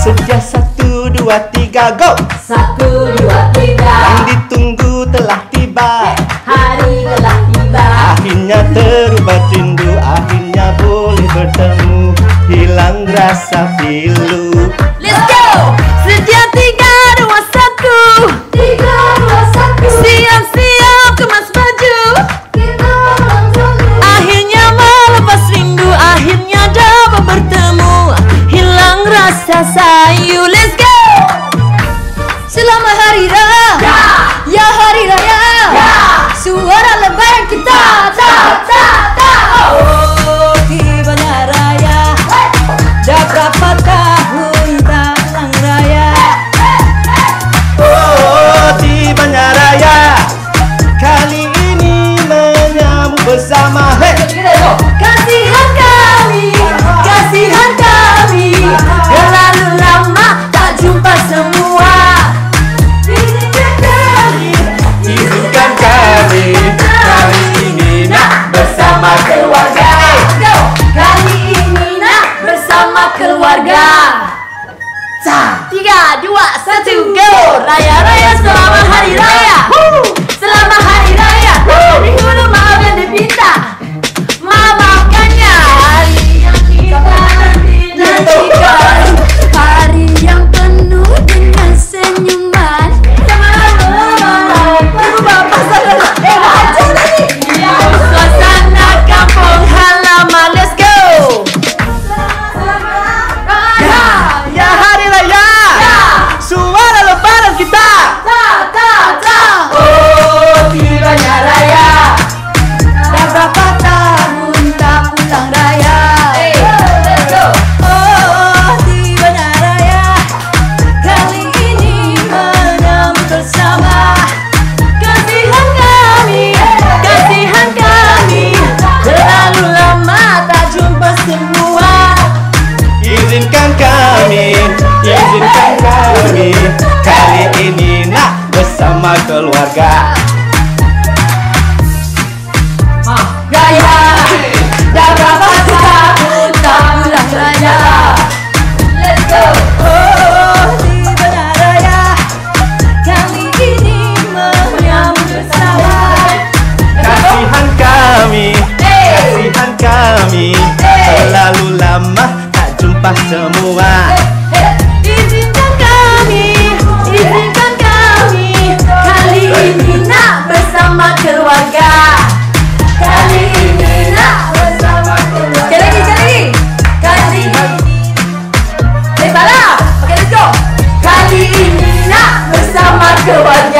Sejak 1, 2, 3, go! 1, 2, 3. Yang ditunggu telah tiba, hari telah tiba. Akhirnya terubat rindu, akhirnya boleh bertemu, hilang rasa pilu. Let's go! Sejak 3, 2, 1. 3, 2, 1. Siap-siap kemas baju, kita langsung. Akhirnya melepas rindu, akhirnya dapat bertemu, hilang rasa sayu. Let's go! Selamat Hari Raya, ya, ya Hari Raya, ya. Suara lebaran kita, ta ta ta. Oh, tibanya raya, dah berapa tahun talang raya. Oh, tibanya raya, kali ini menyambut bersama. Hey, kasihan kami, kasihan kami, terlalu lama tak jumpa semua. Keluarga. 3, 2, 1, go! Raya-raya, selamat Hari Raya. Selamat Hari Raya. Dihulu maaf yang dipinta, memakannya hari yang kita nantikan, hari yang penuh dengan senyuman. Suasana kampung halaman. Let's go! Sama keluarga. Raya, dah berapa tahun tahulah raya. Let's go. Oh, tiba raya, kami ini menyambut bersama. Kasihan kami, kasihan kami, terlalu lama tak jumpa semua. Izinkan kami, izinkan Nina bersama keluarga. Kali ini Nina bersama keluarga. Sekali lagi. Kali ini Nina bersama keluarga.